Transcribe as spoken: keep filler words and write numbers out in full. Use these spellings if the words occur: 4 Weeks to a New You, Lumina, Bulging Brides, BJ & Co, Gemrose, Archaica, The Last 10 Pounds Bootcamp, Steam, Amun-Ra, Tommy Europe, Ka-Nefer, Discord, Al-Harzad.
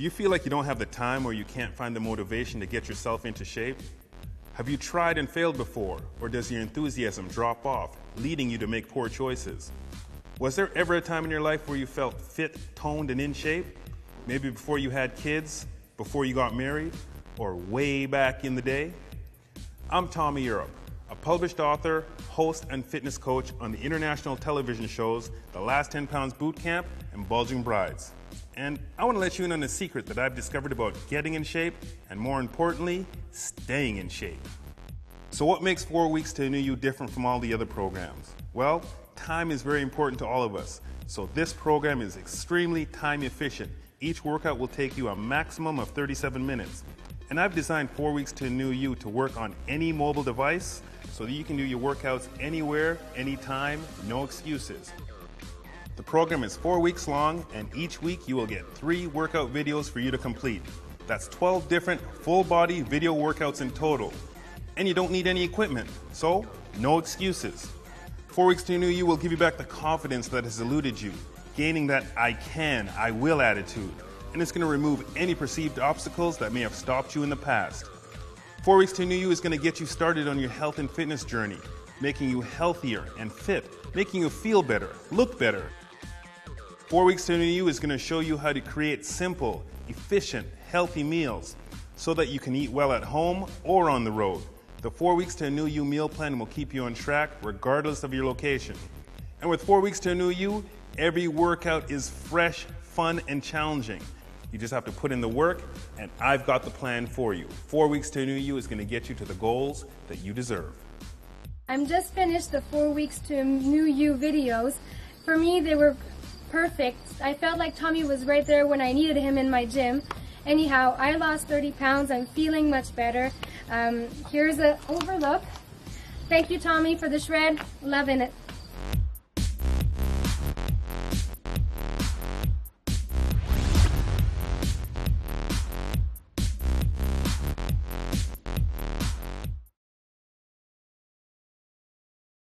Do you feel like you don't have the time or you can't find the motivation to get yourself into shape? Have you tried and failed before, or does your enthusiasm drop off, leading you to make poor choices? Was there ever a time in your life where you felt fit, toned, and in shape? Maybe before you had kids, before you got married, or way back in the day? I'm Tommy Europe, a published author, host, and fitness coach on the international television shows The Last ten pounds Bootcamp and Bulging Brides. And I want to let you in on a secret that I've discovered about getting in shape and, more importantly, staying in shape. So what makes four weeks to a New You different from all the other programs? Well, time is very important to all of us. So this program is extremely time efficient. Each workout will take you a maximum of thirty-seven minutes. And I've designed four weeks to a New You to work on any mobile device so that you can do your workouts anywhere, anytime, no excuses. The program is four weeks long, and each week you will get three workout videos for you to complete. That's twelve different full-body video workouts in total. And you don't need any equipment, so no excuses. Four Weeks to a New You will give you back the confidence that has eluded you, gaining that I can, I will attitude. And it's going to remove any perceived obstacles that may have stopped you in the past. Four Weeks to a New You is going to get you started on your health and fitness journey, making you healthier and fit, making you feel better, look better. Four Weeks to a New You is going to show you how to create simple, efficient, healthy meals so that you can eat well at home or on the road. The Four Weeks to a New You meal plan will keep you on track regardless of your location. And with Four Weeks to a New You, every workout is fresh, fun, and challenging. You just have to put in the work, and I've got the plan for you. Four Weeks to a New You is going to get you to the goals that you deserve. I'm just finished the Four Weeks to a New You videos. For me, they were perfect. I felt like Tommy was right there when I needed him in my gym. Anyhow, I lost thirty pounds. I'm feeling much better. Um, here's an overlook. Thank you, Tommy, for the shred. Loving it.